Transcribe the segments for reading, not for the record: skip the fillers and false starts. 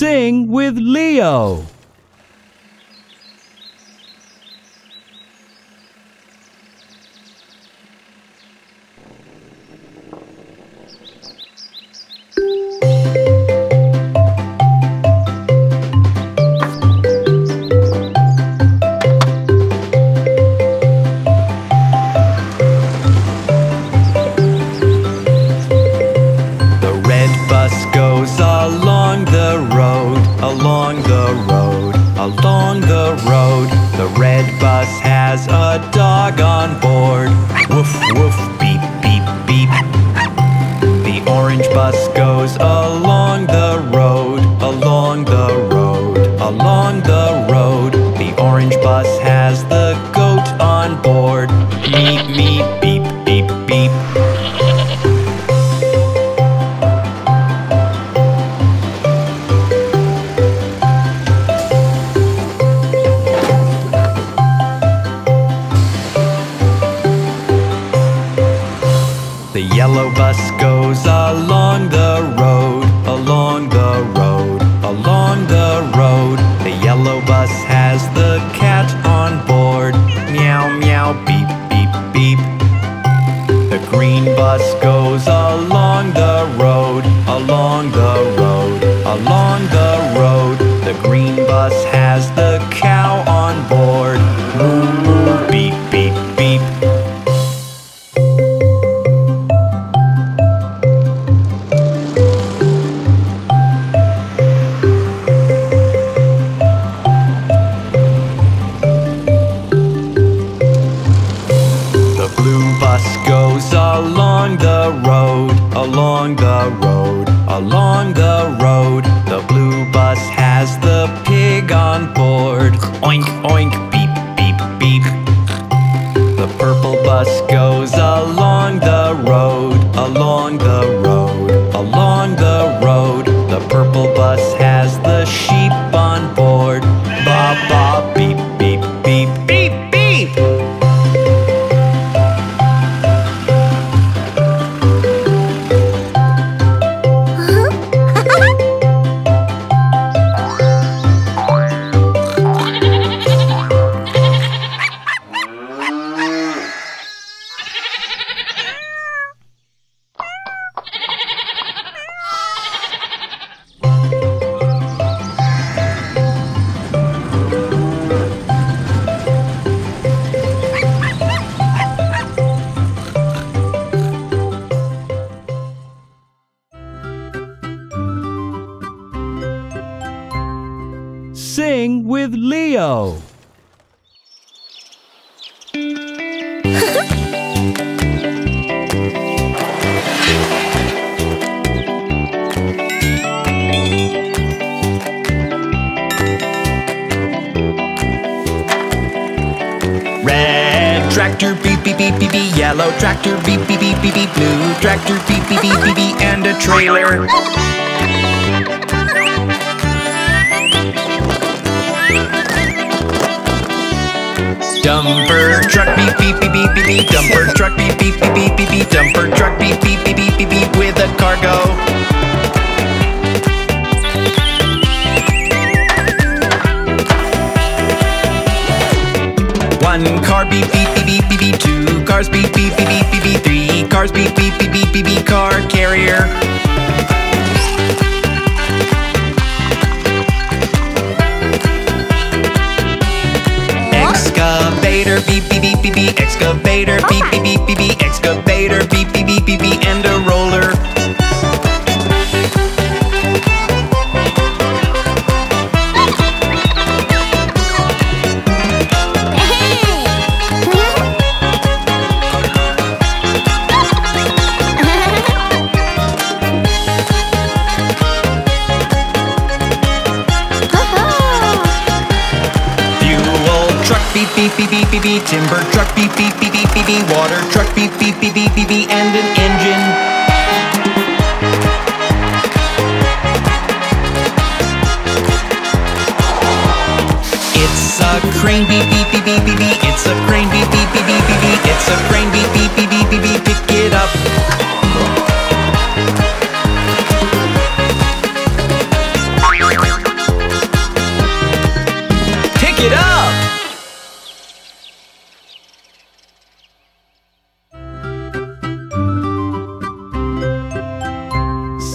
sing with Leo.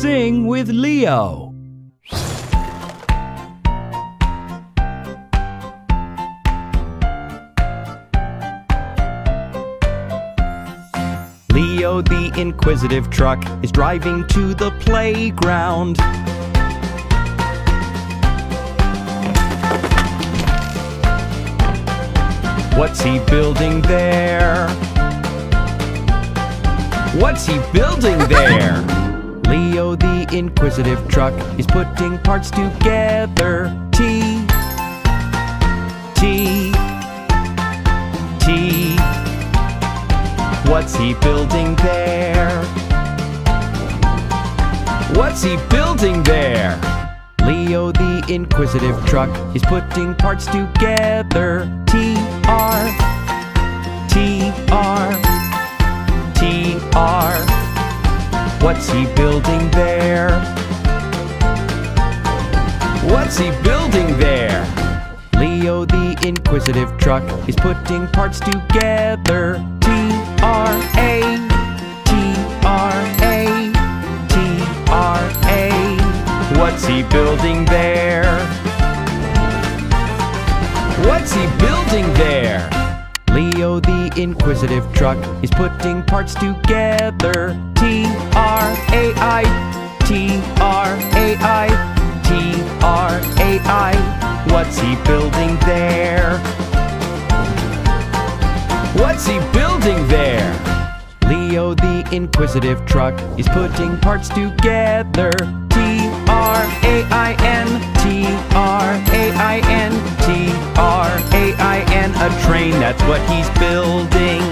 sing with Leo. Leo the inquisitive truck is driving to the playground. What's he building there? What's he building there? Leo the inquisitive truck is putting parts together. T, T, T. What's he building there? What's he building there? Leo the inquisitive truck is putting parts together. T-R, T-R, T-R. What's he building there? What's he building there? Leo the inquisitive truck is putting parts together. T-R-A, T-R-A, T-R-A. What's he building there? What's he building there? Leo the inquisitive truck is putting parts together. T-R-A-I, T-R-A-I, T-R-A-I. What's he building there? What's he building there? Leo the inquisitive truck is putting parts together. T-R-A-I-N, T-R-A-I-N, T-R-A-I-N. A train, that's what he's building.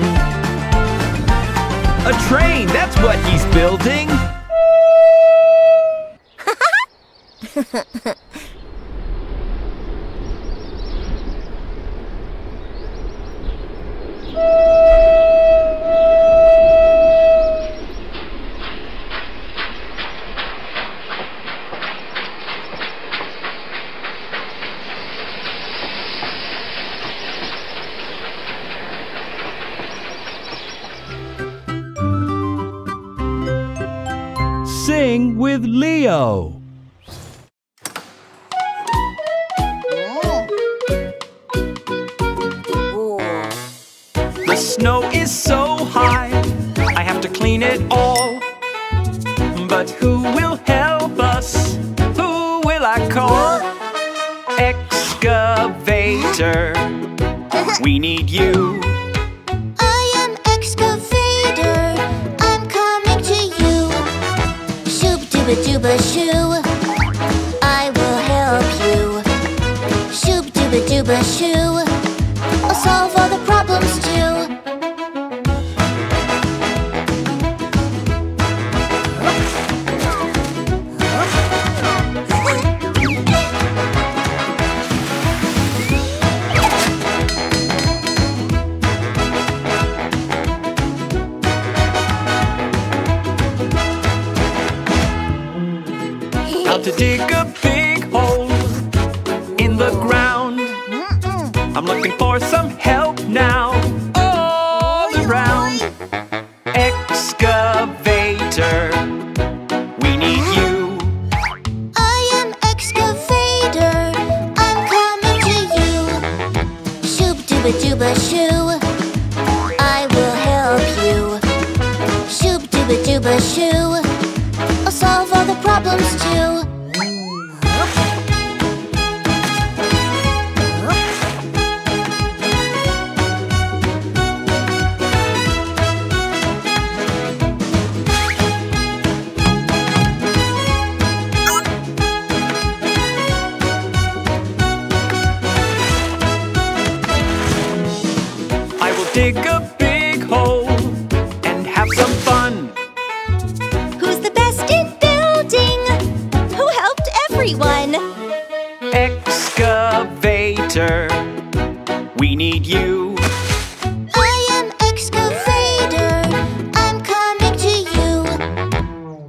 A train, that's what he's building. Sing with Leo. The snow is so high, I have to clean it all. But who will help us? Who will I call? Excavator, we need you. Shooba shoo, I will help you. Shooba dooba dooba shoo, I'll solve all the problems too. To dig a big hole in the ground. I'm looking for some help now, all around. Excavator, we need you. I am excavator, I'm coming to you. Shoob dooba dooba shoo, I will help you. Shoob dooba dooba shoo, I'll solve all the problems too. Dig a big hole and have some fun. Who's the best in building? Who helped everyone? Excavator, we need you. I am excavator, I'm coming to you.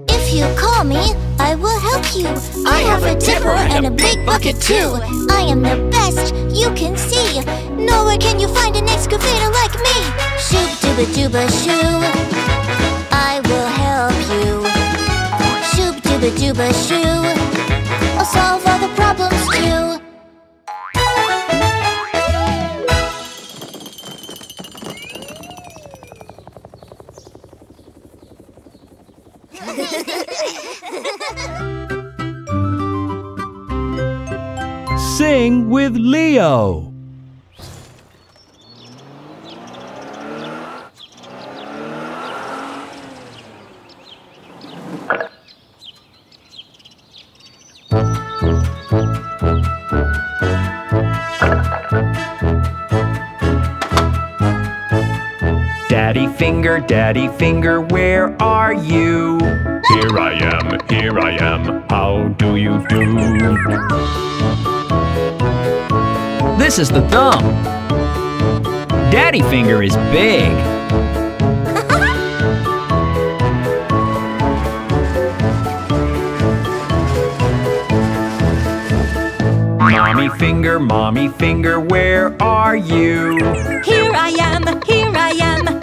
If you call me, I will help you. I have a dipper and a big bucket too. I am the best, you can see. Nowhere can you find an excavator like me. Shoob dooba dooba shoo, I will help you. Shoob dooba scuba shoe. I'll solve all the problems too. Sing with Leo. Daddy Finger, where are you? Here I am, how do you do? This is the thumb. Daddy Finger is big. Mommy Finger, where are you? Here I am,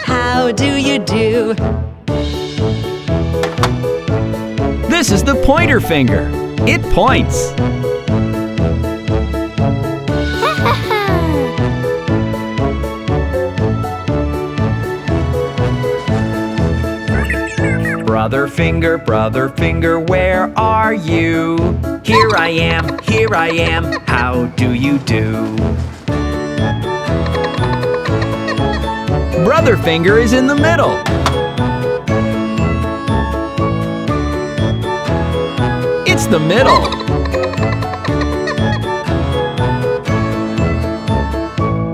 how do you do? This is the pointer finger. It points. Brother Finger, where are you? Here I am, how do you do? Brother Finger is in the middle. It's the middle.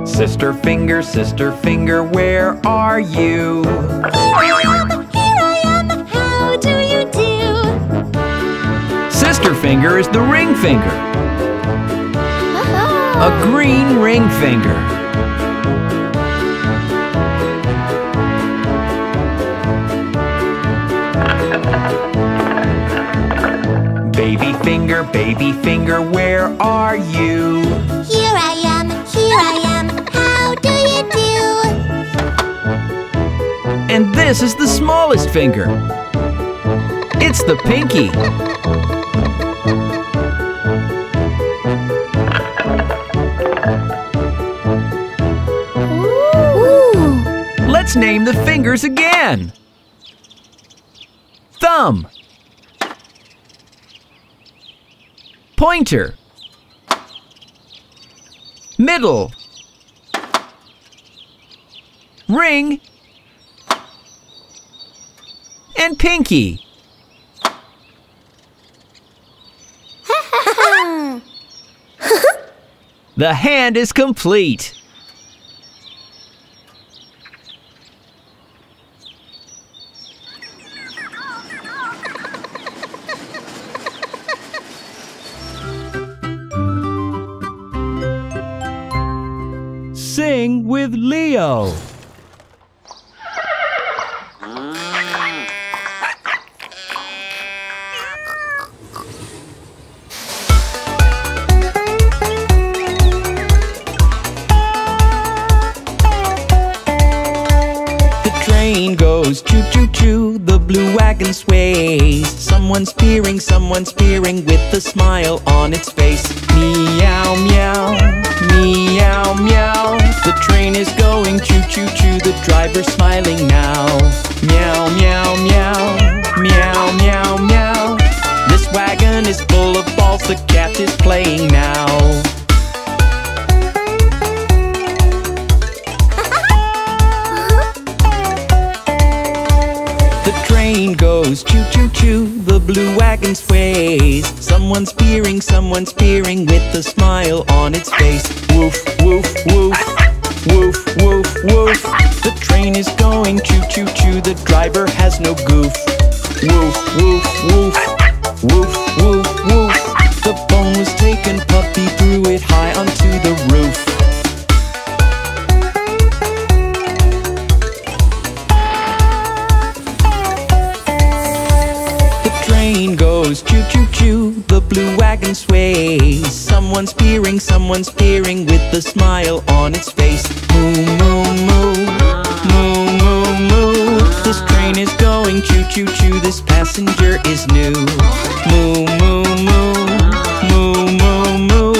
Sister Finger, where are you? Sister Finger is the ring finger. A green ring finger. Baby Finger, where are you? Here I am, how do you do? And this is the smallest finger. It's the pinky. Let's name the fingers again. Thumb, pointer, middle, ring, and pinky. The hand is complete. Sing with Leo. Choo-choo-choo, the blue wagon sways. Someone's peering with a smile on its face. Meow, meow, meow, meow. The train is going choo-choo-choo, the driver's smiling now. Meow, meow, meow, meow, meow, meow. This wagon is full of balls, the cat is playing now. Goes choo choo choo, the blue wagon sways. Someone's peering with a smile on its face. Woof woof woof, woof woof woof. The train is going choo choo choo, the driver has no goof. Woof woof woof, woof woof woof. The bone was taken, puppy threw it high onto the roof. Choo choo choo, the blue wagon sways. Someone's peering with a smile on its face. Moo moo moo, moo moo moo. The This train is going choo choo choo. This passenger is new. Moo moo moo, moo moo moo.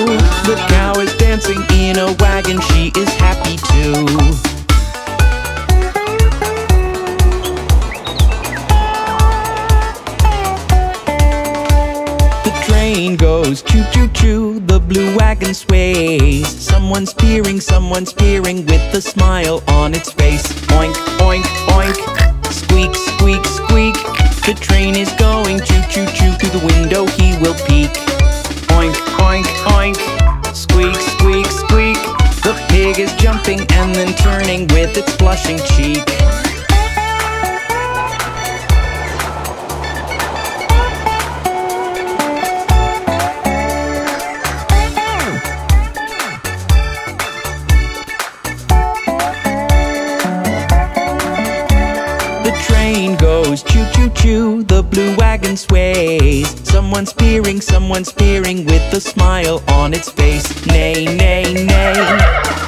The cow is dancing in a wagon. She is happy too. Goes choo choo choo, the blue wagon sways. Someone's peering with a smile on its face. Oink, oink, oink, squeak, squeak, squeak. The train is going choo choo choo, through the window he will peek. Oink, oink, oink, squeak, squeak, squeak. The pig is jumping and then turning with its blushing cheek. Choo choo choo, the blue wagon sways. Someone's peering with a smile on its face. Neigh, neigh, neigh,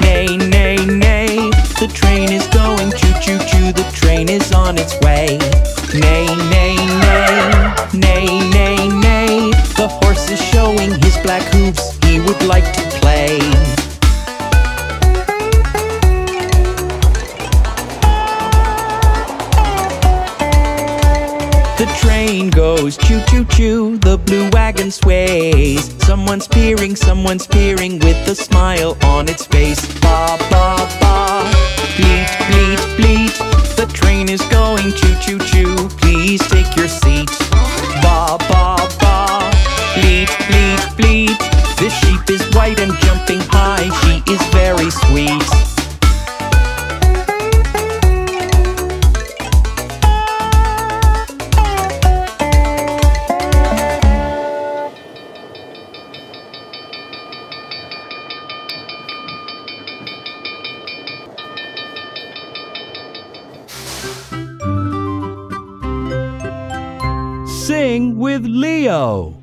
neigh, neigh, neigh. The train is going choo choo choo, the train is on its way. Neigh, neigh, neigh, neigh, neigh, neigh. The horse is showing his black hooves, he would like to play. The train goes choo choo choo, the blue wagon sways. Someone's peering with a smile on its face. Ba ba ba, bleat bleat bleat. The train is going choo choo choo, please take your seat. Ba ba ba, bleat bleat bleat. This sheep is white and jumping high, she is very sweet. Sing with Leo.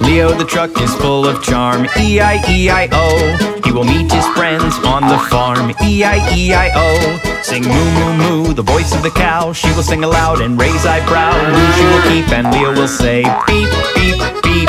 Leo the truck is full of charm, E-I-E-I-O. He will meet his friends on the farm, E-I-E-I-O. Sing moo moo moo, the voice of the cow. She will sing aloud and raise eyebrow. Moo she will keep and Leo will say beep, beep, beep.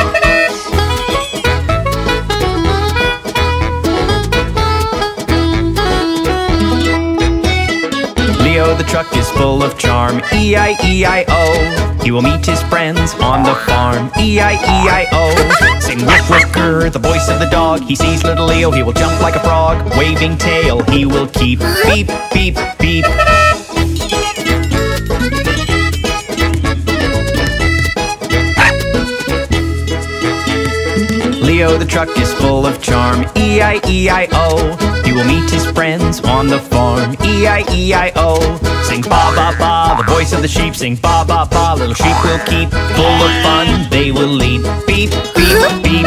Leo the truck is full of charm, E-I-E-I-O. He will meet his friends on the farm, E-I-E-I-O. Sing woof woof grr, the voice of the dog. He sees little Leo, he will jump like a frog. Waving tail, he will keep beep, beep, beep. Leo the truck is full of charm, E-I-E-I-O. He will meet his friends on the farm, E-I-E-I-O. Sing ba-ba-ba, the voice of the sheep. Sing ba-ba-ba, little sheep will keep. Full of fun, they will leap. Beep, beep, beep.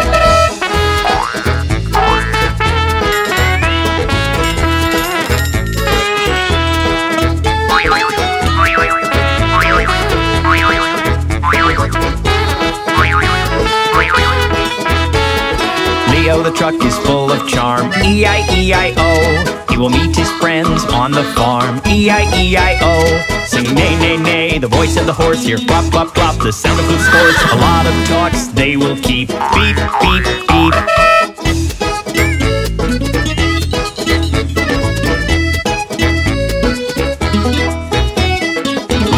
Leo the truck is full of charm, E-I-E-I-O. He will meet his friends on the farm, E-I-E-I-O. Sing neigh, neigh, neigh, the voice of the horse. Hear plop, plop, plop, the sound of hooves scores. A lot of talks, they will keep. Beep, beep, beep.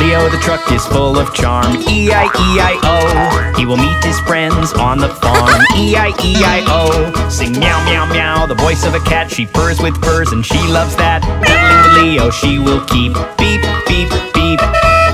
Leo the truck is full of charm, E-I-E-I-O. He will meet his friends on the farm, E-I-E-I-O. Sing meow, meow, meow, the voice of a cat. She purrs with purrs and she loves that. Meddling with Leo, she will keep. Beep, beep, beep.